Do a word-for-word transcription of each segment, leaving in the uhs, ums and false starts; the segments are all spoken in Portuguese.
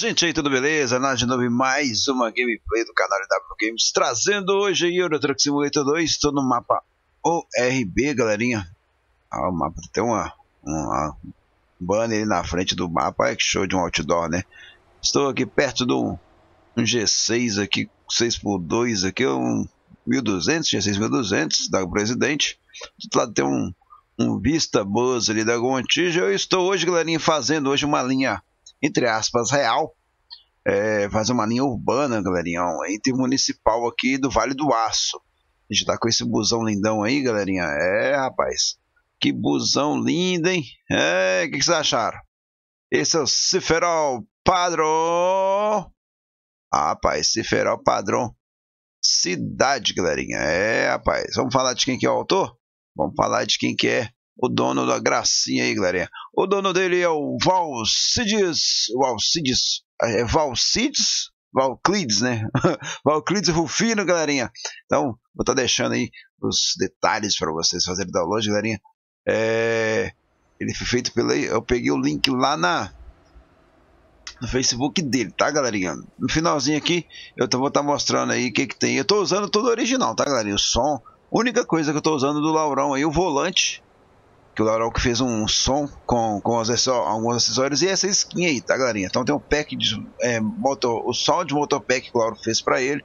gente aí, tudo beleza? Nádia de novo, mais uma gameplay do canal dáblio Games, trazendo hoje aí o Truck Simulator dois. Estou no mapa O R B, galerinha. Ah, o mapa tem uma, uma banner ali na frente do mapa, é que show de um outdoor, né? Estou aqui perto do um G seis aqui, seis por dois aqui, um mil e duzentos, G seis mil e duzentos da Presidente. Do outro lado tem um, um Vista Buzz ali da Gontija. Eu estou hoje, galerinha, fazendo hoje uma linha, entre aspas, real, é, fazer uma linha urbana, galerinha, entre municipal aqui do Vale do Aço. A gente tá com esse busão lindão aí, galerinha. É, rapaz, que busão lindo, hein? É, o que, que vocês acharam? Esse é o Ciferal Padrão. Ah, rapaz, Ciferal Padrão Cidade, galerinha. É, rapaz, vamos falar de quem que é o autor? Vamos falar de quem que é o dono da gracinha aí, galerinha. O dono dele é o Valclides, Valclides, é Valclides, Valclides, né? Valclides Rufino, galerinha. Então, vou estar tá deixando aí os detalhes para vocês fazerem download, galerinha. É, ele foi feito pela, eu peguei o link lá na no Facebook dele, tá, galerinha? No finalzinho aqui, eu vou estar tá mostrando aí o que que tem. Eu tô usando tudo original, tá, galerinha? O som, única coisa que eu tô usando do Laurão aí, o volante. Que o Laurão que fez um som com, com alguns acessórios e essa skin aí, tá, galerinha? Então tem um pack de é, motor, o sound motor pack que o Lauro fez pra ele.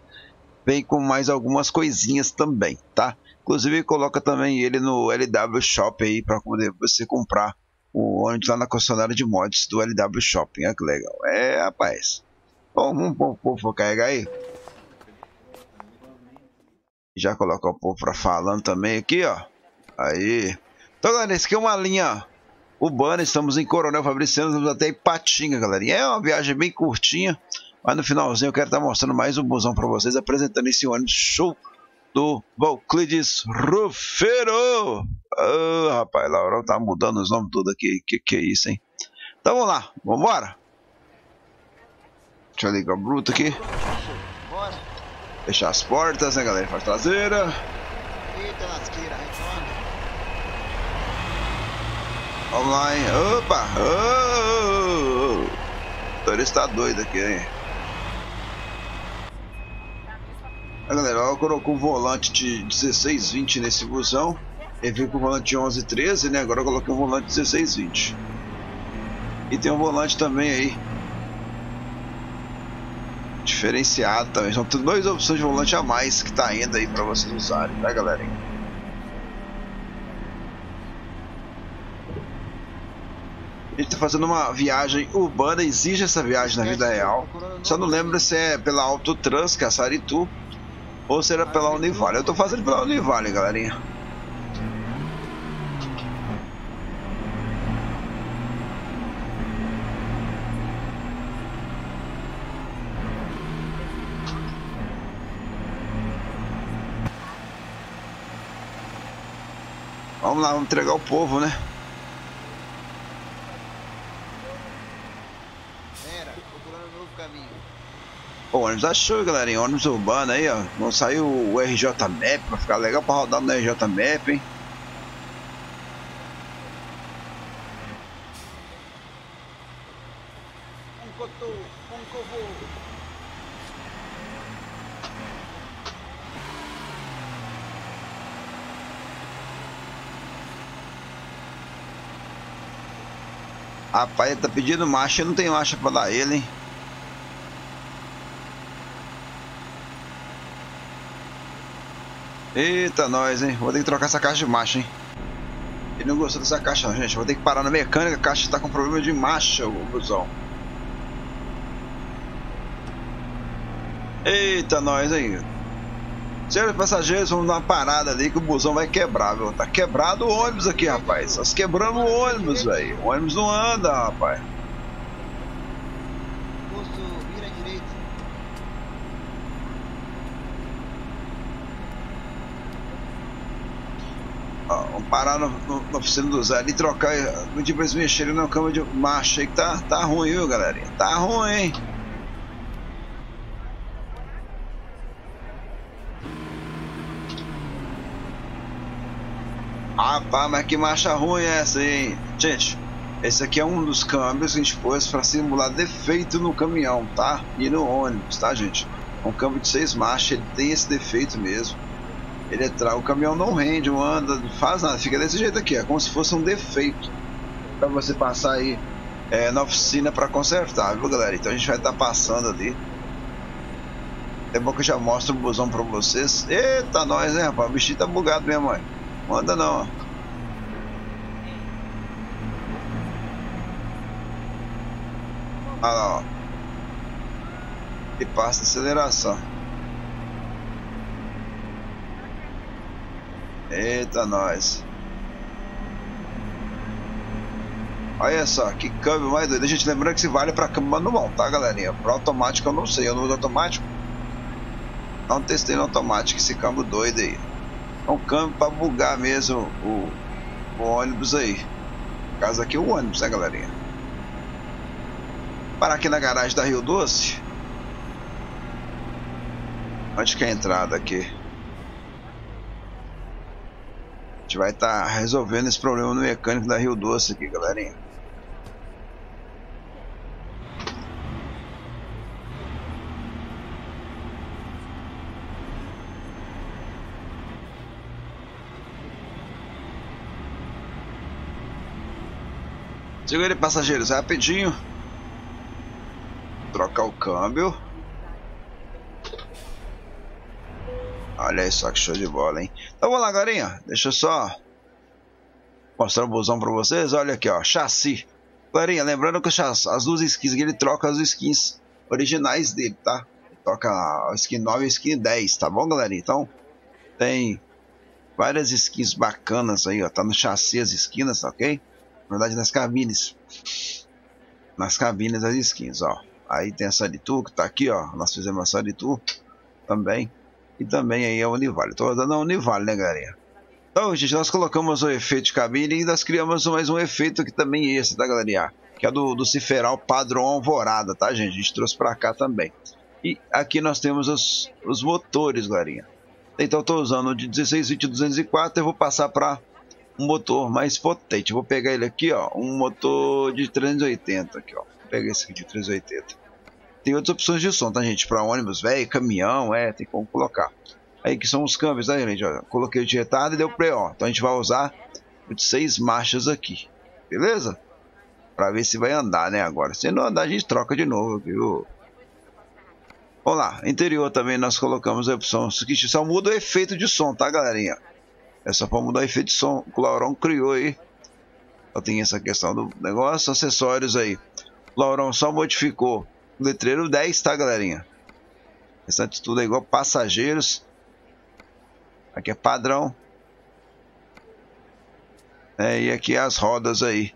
Vem com mais algumas coisinhas também, tá? Inclusive coloca também ele no L W Shopping aí pra poder você comprar o ônibus lá na concessionária de mods do L W Shopping. Olha que legal. É, rapaz. Bom, vamos pôr o povo carregar aí. Já coloca o povo pra falando também aqui, ó. Aí. Então, galera, esse aqui é uma linha urbana, estamos em Coronel Fabriciano, estamos até em Patinga, galerinha. É uma viagem bem curtinha, mas no finalzinho eu quero estar mostrando mais um busão para vocês, apresentando esse ônibus show do Valclides Rufeiro. Oh, rapaz, Laurão tá mudando os nomes tudo aqui, que que é isso, hein? Então vamos lá, vamos embora. Deixa eu ligar o bruto aqui. Fechar as portas, né, galera? Faz traseira. Eita, lasqueira, vamos lá, hein? Opa! Oh, oh, oh. O motorista tá doido aqui, hein? A galera, ela colocou um volante de dezesseis vinte nesse busão. Ele veio com o volante de onze treze, né? Agora eu coloquei um volante de dezesseis vinte. E tem um volante também aí. Diferenciado também. São duas opções de volante a mais que tá ainda aí pra vocês usarem, tá, galerinha? A gente tá fazendo uma viagem urbana, exige essa viagem na vida real. Só não lembro se é pela Autotrans, Caçaritu, ou se era pela Univale. Eu tô fazendo pela Univale, galerinha. Vamos lá, vamos entregar o povo, né? O ônibus achou, galerinha, ônibus urbano aí, ó. Não saiu o R J Map, vai ficar legal pra rodar no R J Map, hein? Rapaz, ele tá pedindo marcha, não tem marcha pra dar ele, hein? Eita, nós, hein? Vou ter que trocar essa caixa de marcha, hein? Ele não gostou dessa caixa, não, gente. Vou ter que parar na mecânica, a caixa tá com problema de marcha, o busão. Eita, nós, hein? Senhores passageiros, vamos dar uma parada ali que o busão vai quebrar, viu? Tá quebrado o ônibus aqui, rapaz. Nós quebramos o ônibus, velho. O ônibus não anda, rapaz. Parar na oficina do Zé ali, trocar, pedir pra eles mexerem na cama de marcha aí que tá, tá ruim, viu, galerinha? Tá ruim, hein? Rapaz, mas que marcha ruim é essa aí, hein? Gente, Esse aqui é um dos câmbios que a gente pôs para simular defeito no caminhão, tá? E no ônibus, tá, gente? É um câmbio de seis marchas, ele tem esse defeito mesmo. Ele é tra... O caminhão não rende, não anda, não faz nada, fica desse jeito aqui, é como se fosse um defeito para você passar aí é, na oficina para consertar, viu, galera? Então a gente vai estar tá passando ali. É bom que eu já mostro o busão para vocês. Eita, nós, né, rapaz? O bichinho tá bugado mesmo, mãe. Não anda não, ó. Olha lá, ó. E passa a aceleração. Eita, nós. Olha só, que câmbio mais doido. A gente lembra que se vale pra câmbio manual, tá, galerinha? Pra automático eu não sei, eu não uso automático. Não testei no automático esse câmbio doido aí. É um câmbio pra bugar mesmo o, o ônibus aí. No caso aqui é o ônibus, né, galerinha? Parar aqui na garagem da Rio Doce. Onde que é a entrada aqui? A gente vai estar tá resolvendo esse problema no mecânico da Rio Doce aqui, galerinha. Segura aí, passageiros, rapidinho. Trocar o câmbio. Olha aí só que show de bola, hein? Então vamos lá, galerinha. Deixa eu só mostrar o busão pra vocês. Olha aqui, ó. Chassi. Galerinha, lembrando que as duas skins que ele troca as skins originais dele, tá? Ele troca a skin nove e a skin dez, tá bom, galerinha? Então tem várias skins bacanas aí, ó. Tá no chassi as esquinas, tá ok? Na verdade, nas cabines. Nas cabines as skins, ó. Aí tem a Saritur, que tá aqui, ó. Nós fizemos a Saritur também. E também aí a Univale. Tô dando a Univale, né, galerinha? Então, gente, nós colocamos o efeito de cabine e nós criamos mais um efeito que também é esse, tá, galerinha? Que é do, do Ciferal Padrão Alvorada, tá, gente? A gente trouxe pra cá também. E aqui nós temos os, os motores, galerinha. Então, eu tô usando o de dezesseis, vinte, duzentos e quatro. Eu vou passar pra um motor mais potente. Vou pegar ele aqui, ó. Um motor de trezentos e oitenta, aqui, ó. Pega esse aqui de trezentos e oitenta. Tem outras opções de som, tá, gente? Para ônibus, velho, caminhão, é, tem como colocar. Aí que são os câmbios, tá, gente? Olha, coloquei o de retardo e deu play, ó. Então a gente vai usar o de seis marchas aqui, beleza? Para ver se vai andar, né, agora. Se não andar, a gente troca de novo, viu? Vamos lá. Interior também nós colocamos a opção. Só muda o efeito de som, tá, galerinha? É só para mudar o efeito de som. O Laurão criou aí. Só tem essa questão do negócio. Acessórios aí. Laurão só modificou o letreiro dez, tá, galerinha? O restante tudo é igual. Passageiros. Aqui é padrão. É, e aqui é as rodas aí.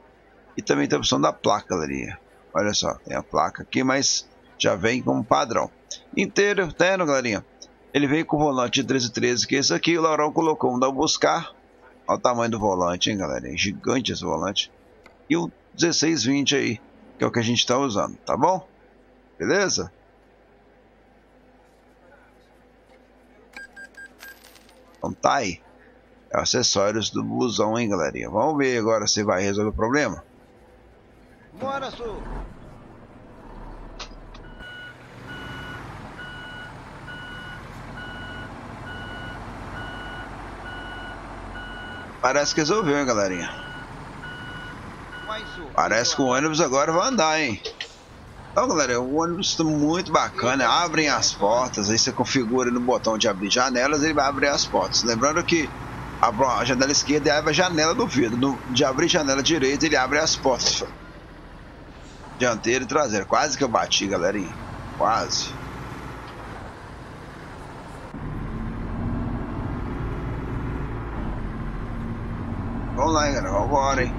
E também tem a opção da placa, galerinha. Olha só, tem a placa aqui, mas já vem como padrão. Inteiro, terno, galerinha. Ele veio com o volante de treze treze, que é esse aqui. O Laurão colocou um da buscar. Olha o tamanho do volante, hein, galerinha. Gigante esse volante. E o dezesseis vinte aí, que é o que a gente está usando, tá bom? Beleza? Então tá aí. É acessórios do busão, hein, galerinha? Vamos ver agora se vai resolver o problema. Bora, Su! Parece que resolveu, hein, galerinha? Parece que o ônibus agora vai andar, hein? Então, galera, o ônibus tá muito bacana. Abrem as portas, aí você configura no botão de abrir janelas, ele vai abrir as portas. Lembrando que a janela esquerda abre a janela do vidro. De abrir janela direita, ele abre as portas. Dianteiro e traseiro. Quase que eu bati, galerinha. Quase. Vamos lá, hein, galera. Vamos embora, hein?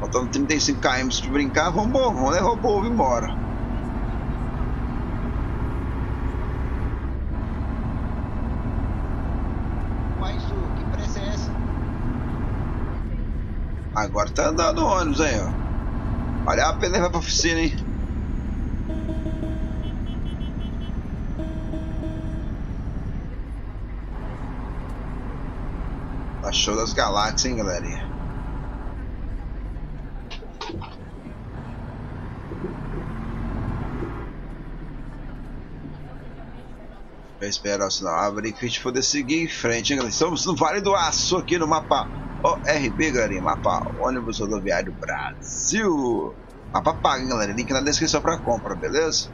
Faltando trinta e cinco quilômetros de brincar, vamos, vamos levar o povo embora. Mas que pressa é essa? Agora tá andando o ônibus aí, ó. Olha a pena, vai pra oficina, hein? Tá show das galáxias, hein, galerinha? Eu espero o sinal abre que a gente poder seguir em frente, hein, galera? Estamos no Vale do Aço, aqui no mapa O R B, galerinha. Mapa Ônibus Rodoviário Brasil. Mapa paga, hein, galera? Link na descrição para compra, beleza?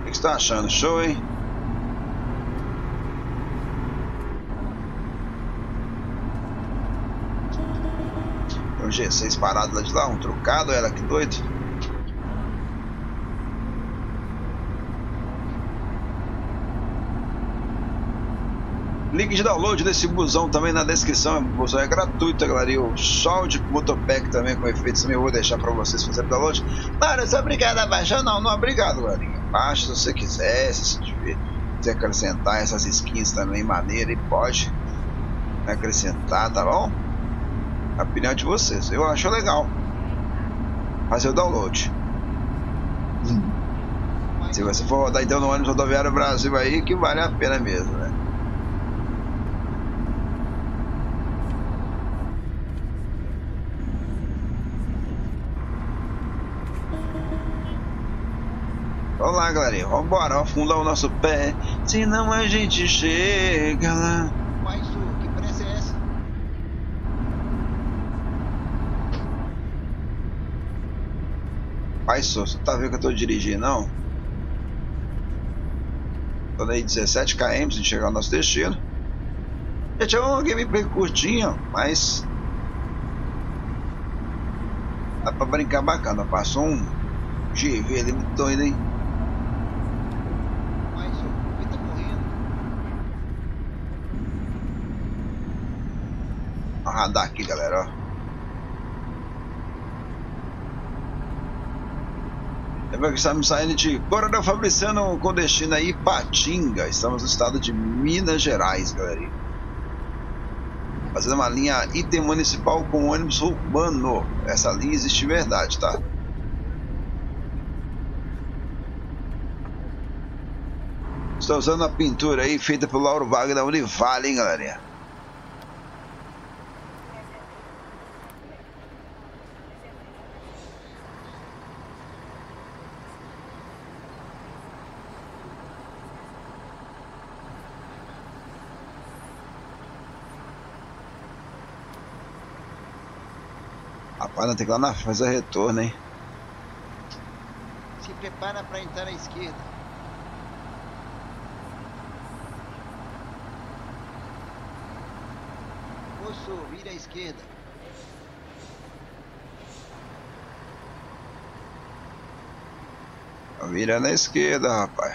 O que você tá achando? Show, hein? Tem um G seis parado lá de lá, um trucado, ela que doido. Link de download desse busão também na descrição. O busão é gratuito, galera. E o show de motopack também com efeitos também eu vou deixar pra vocês fazerem download. Mano, eu sou obrigado a baixar? Não, não é obrigado, galerinha. Baixa se você quiser, se você quiser acrescentar essas skins também, maneira, e pode acrescentar, tá bom? A opinião de vocês. Eu acho legal fazer o download. Se você for rodar então no ônibus rodoviário Brasil aí, que vale a pena mesmo, né? Vamos lá, galerinha, vamos embora, vamos afundar o nosso pé, senão a gente chega lá. Mas o que pressa é essa? Pai, só, você tá vendo que eu tô dirigindo, não? Tô aí dezessete quilômetros pra chegar ao nosso destino. Gente, é um gameplay curtinho, mas dá pra brincar bacana, passou um G V ali muito doido, hein? Radar aqui, galera, ó. Lembra que estamos saindo de Coronel Fabriciano com destino aí Patinga. Estamos no estado de Minas Gerais, galera. Fazendo uma linha item municipal com ônibus urbano. Essa linha existe de verdade, tá? Estou usando a pintura aí feita pelo Lauro Wagner da Univale, hein, galera. Rapaz, não tem que ir lá na fazer retorno, hein? Se prepara para entrar à esquerda. Posso vir à esquerda. Vira na esquerda, rapaz.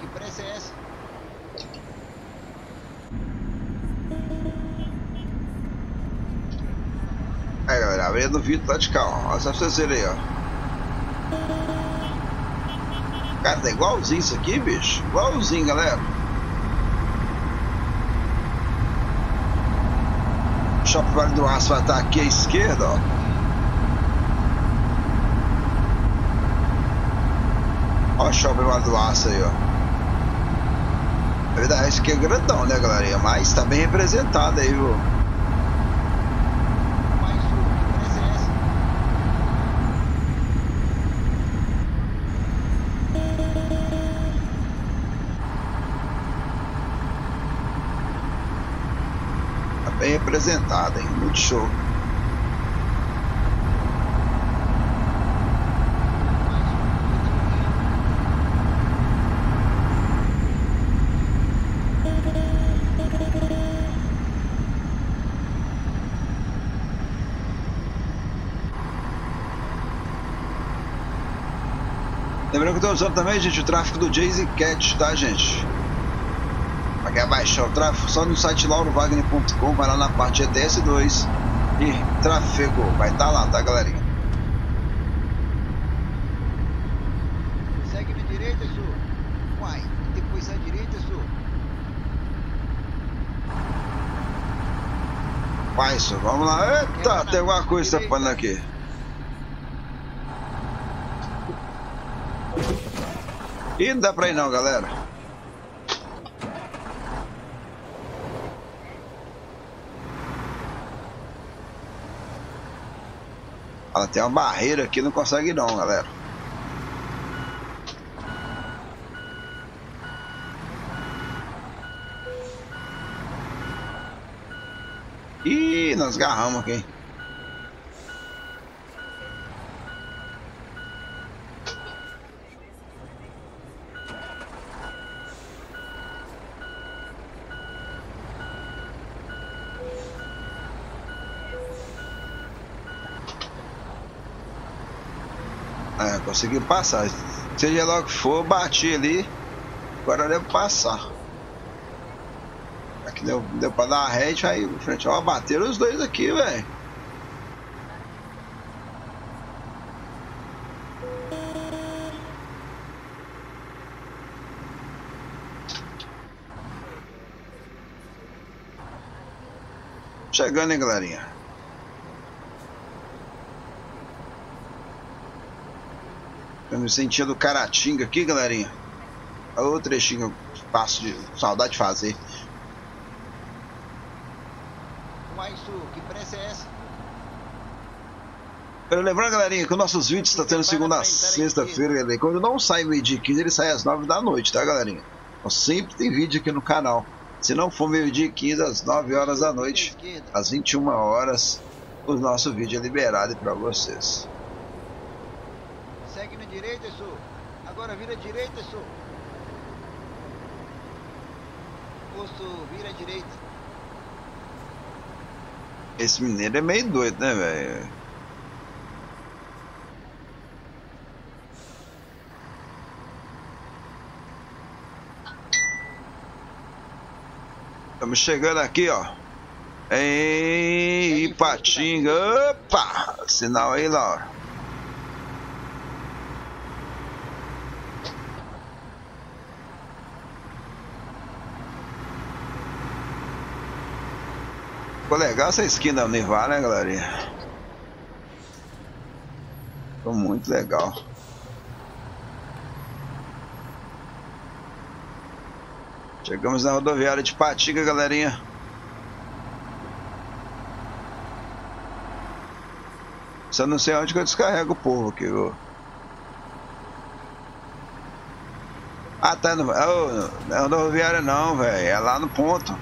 Que pressa é essa? É, galera, a areia do vidro tá de cá, ó. Olha só pra vocês verem aí, ó. Cara, tá igualzinho isso aqui, bicho. Igualzinho, galera. O Shopping Vale do Aço vai estar aqui à esquerda, ó. Olha o shopping Vale do Aço aí, ó. Na verdade, isso aqui é grandão, né, galerinha? Mas tá bem representado aí, viu? Tá bem representado, hein? Muito show. Lembrando que eu tô usando também, gente, o tráfego do Jay-Z Catch, tá, gente? Pra quem abaixar o tráfego, só no site lauro wagner ponto com, vai lá na parte E T S dois e tráfego, vai estar lá, tá, galerinha? Segue de direita, Su. Vai, depois à direita, Su. faz. Vamos lá. Eita, tem alguma coisa tapando aqui. Ih, não dá pra ir não, galera. Ela tem uma barreira aqui, não consegue não, galera. Ih, nós agarramos aqui. É, conseguiu passar. Seja lá o que for, bati ali. Agora devo passar. Aqui deu, deu pra dar a rede, aí frente, ó, bateram os dois aqui, velho. Chegando, hein, galerinha. Tô no sentido do Caratinga aqui, galerinha. Olha o trechinho que eu passo de saudade de fazer. Que pressa é essa? Quero lembrar, galerinha, que os nossos vídeos estão tendo segunda a sexta-feira. Quando não sai meio-dia quinze, ele sai às nove da noite, tá, galerinha? Então, sempre tem vídeo aqui no canal. Se não for meio-dia quinze, às nove horas da noite, às vinte e uma horas, o nosso vídeo é liberado para vocês. Segue na direita, Sul. Agora vira à direita, Sul. Posto, vira à direita. Esse mineiro é meio doido, né, velho? Estamos chegando aqui, ó. Em Patinga. Opa! Sinal aí, Lauro. Ficou legal essa esquina da Univale, né, galerinha? Ficou muito legal. Chegamos na rodoviária de Patinga, galerinha. Só não sei onde que eu descarrego o povo aqui. Eu... Ah, tá no... Oh, não é rodoviária não, velho. É lá no ponto.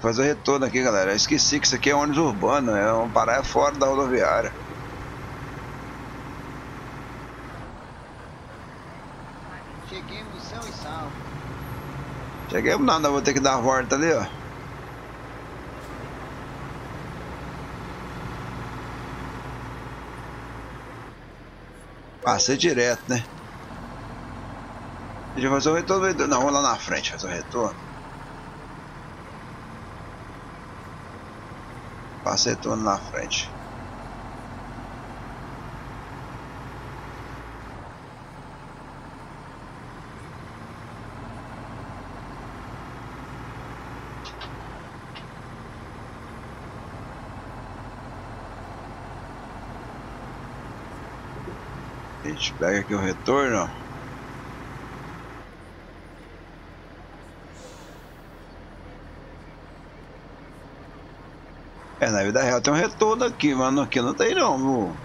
Fazer o retorno aqui, galera. Eu esqueci que isso aqui é ônibus urbano, é uma parada fora da rodoviária. Cheguemos são e salvo. Cheguemos não, não, vou ter que dar a volta ali, ó. Passei direto, né? Deixa eu fazer o retorno. Não, vamos lá na frente fazer o retorno. Passei retorno na frente. A gente pega aqui o retorno. É, na vida real tem um retorno aqui, mano. Aqui não tem não, viu?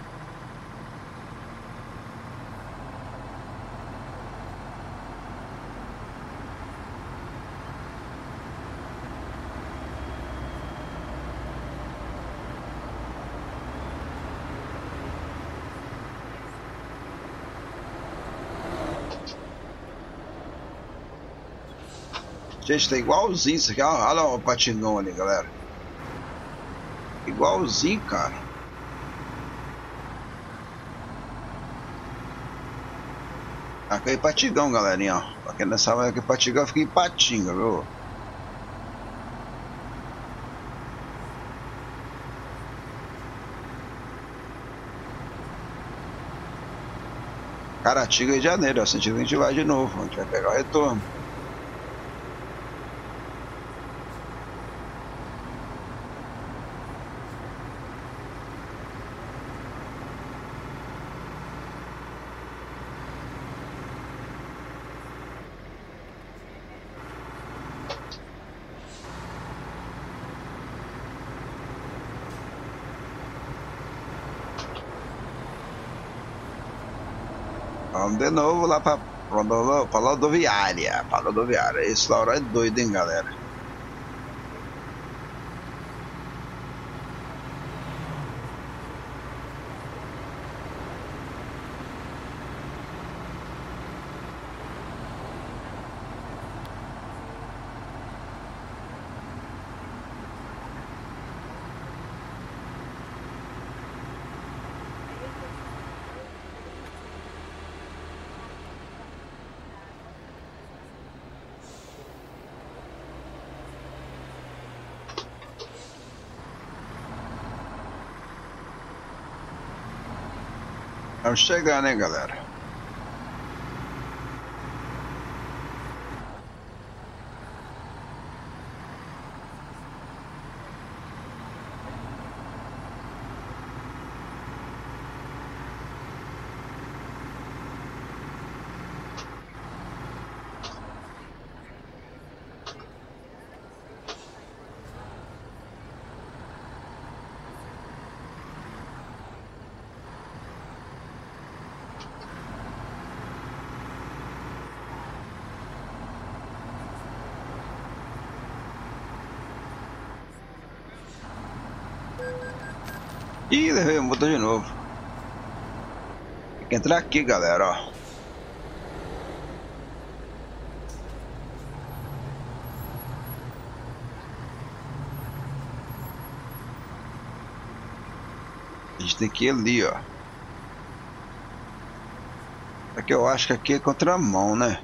Gente, tá igualzinho isso aqui. Olha lá o patinão ali, galera. Igualzinho, cara. Aqui é Patigão, galerinha. Ó. Aqui nessa hora que Patigão fica em Patinga, viu? Caratinga de Janeiro, ó. Sentido que a gente vai de novo. A gente vai pegar o retorno. Vamos de novo lá pra, pra, pra rodoviária. Pra rodoviária. Esse Laurão é doido, hein, galera? Vamos chegar, né, galera? Ih, levei o motor de novo. Tem que entrar aqui, galera, ó. A gente tem que ir ali, ó. Aqui eu acho que aqui é contramão, né?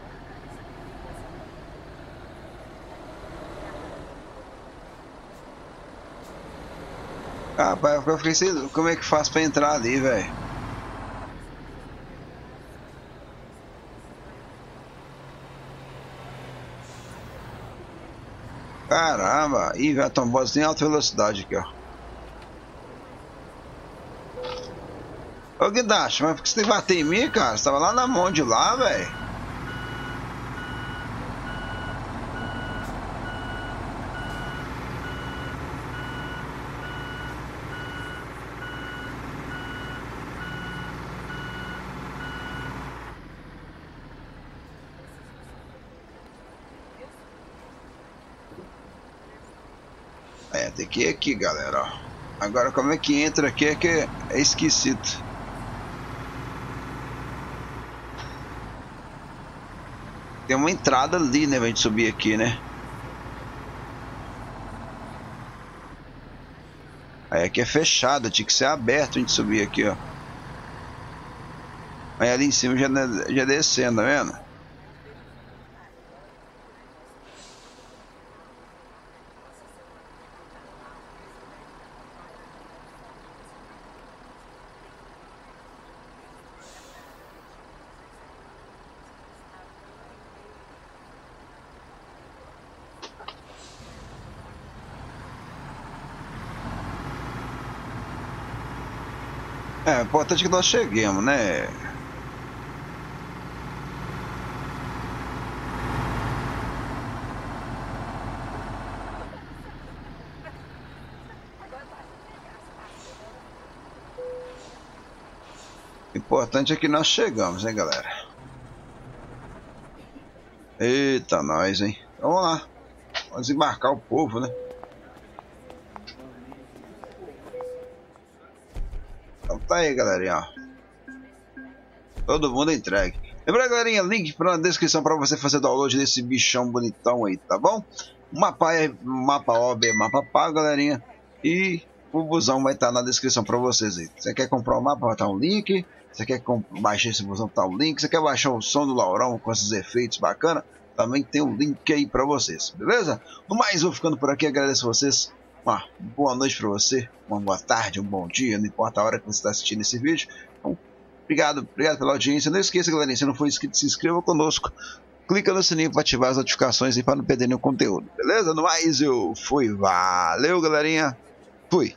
Rapaz, eu fiquei sem... Como é que faz pra entrar ali, velho? Caramba! Ih, velho, estão botando em alta velocidade aqui, ó. Ô, Guidacho, mas por que você bateu em mim, cara? Você tava lá na mão de lá, velho. Aqui, aqui, galera, ó. Agora como é que entra aqui é que é esquisito. Tem uma entrada ali, né, pra gente subir aqui, né? Aí aqui é fechado, tinha que ser aberto a gente subir aqui, ó. Aí ali em cima já, já descendo, tá vendo? É importante que nós cheguemos, né? Importante é que nós chegamos, hein, galera? Eita, nós, hein? Então, vamos lá. Vamos embarcar o povo, né? Tá aí, galerinha, ó. Todo mundo entregue. Lembra, galerinha, link na descrição para você fazer download desse bichão bonitão aí, tá bom? Mapa é mapa O B, mapa pago, galerinha. E o busão vai estar tá na descrição para vocês aí. Você quer comprar o um mapa, vai estar tá um link. Você quer baixar esse busão, tá um link. Você quer baixar o som do Laurão com esses efeitos bacana, também tem um link aí para vocês, beleza? No mais, vou ficando por aqui, agradeço vocês. Uma boa noite para você, uma boa tarde, um bom dia, não importa a hora que você está assistindo esse vídeo. Então, obrigado, obrigado pela audiência. Não esqueça, galerinha, se não for inscrito, se inscreva conosco. Clica no sininho para ativar as notificações e para não perder nenhum conteúdo, beleza? No mais, eu fui. Valeu, galerinha. Fui.